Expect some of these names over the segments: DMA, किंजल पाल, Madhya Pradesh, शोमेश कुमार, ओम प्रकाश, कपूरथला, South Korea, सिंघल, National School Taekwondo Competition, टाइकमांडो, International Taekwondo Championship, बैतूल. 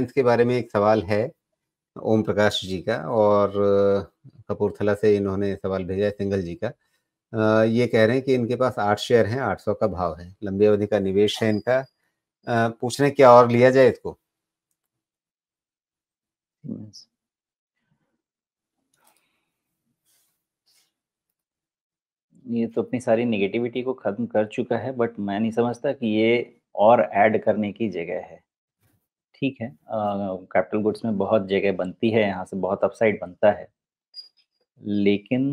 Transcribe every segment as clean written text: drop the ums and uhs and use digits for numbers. के बारे में एक सवाल है ओम प्रकाश जी का और कपूरथला से इन्होंने सवाल भेजा है सिंघल जी का। ये कह रहे हैं कि इनके पास 8 शेयर हैं, 800 का भाव है, लंबी अवधि का निवेश है इनका। पूछ रहे हैं क्या और लिया जाए इसको? ये तो अपनी सारी नेगेटिविटी को खत्म कर चुका है, बट मैं नहीं समझता कि ये और ऐड करने की जगह है। ठीक है, कैपिटल गुड्स में बहुत जगह बनती है, यहाँ से बहुत अपसाइड बनता है, लेकिन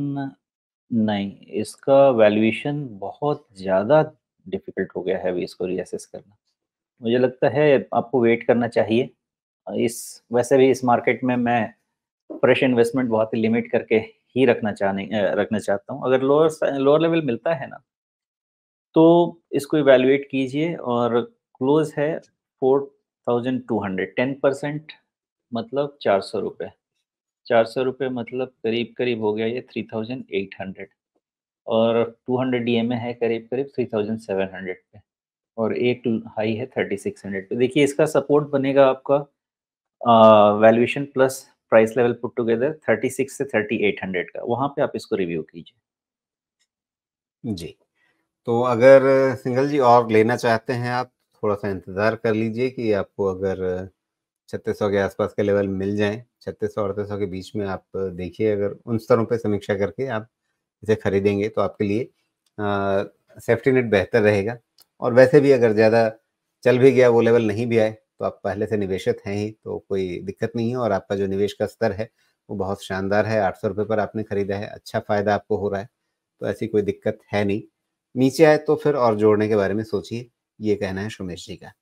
नहीं, इसका वैल्यूएशन बहुत ज़्यादा डिफिकल्ट हो गया है अभी इसको रीअसेस करना। मुझे लगता है आपको वेट करना चाहिए। वैसे भी इस मार्केट में मैं फ्रेश इन्वेस्टमेंट बहुत ही लिमिट करके ही रखना चाहता हूँ। अगर लोअर लेवल मिलता है ना, तो इसको इवेल्युएट कीजिए। और क्लोज है 4,200, 10% मतलब 400 रुपये। 400 रुपये मतलब करीब हो गया ये 3,800, और 200 DMA है करीब 3,700 पे, और एक हाई है 3,600 पे। देखिए, इसका सपोर्ट बनेगा आपका valuation plus price level put together 36 से 3,800 का, वहाँ पे आप इसको रिव्यू कीजिए जी। तो अगर सिंघल जी और लेना चाहते हैं आप, थोड़ा सा इंतज़ार कर लीजिए कि आपको अगर 3600 के आसपास के लेवल मिल जाएं, 3600-3800 के बीच में आप देखिए। अगर उन स्तरों पर समीक्षा करके आप इसे खरीदेंगे तो आपके लिए सेफ्टी नेट बेहतर रहेगा। और वैसे भी अगर ज़्यादा चल भी गया, वो लेवल नहीं भी आए, तो आप पहले से निवेशित हैं ही, तो कोई दिक्कत नहीं है। और आपका जो निवेश का स्तर है वो बहुत शानदार है, 800 रुपये पर आपने ख़रीदा है, अच्छा फ़ायदा आपको हो रहा है, तो ऐसी कोई दिक्कत है नहीं। नीचे आए तो फिर और जोड़ने के बारे में सोचिए, ये कहना है शोमेश जी का।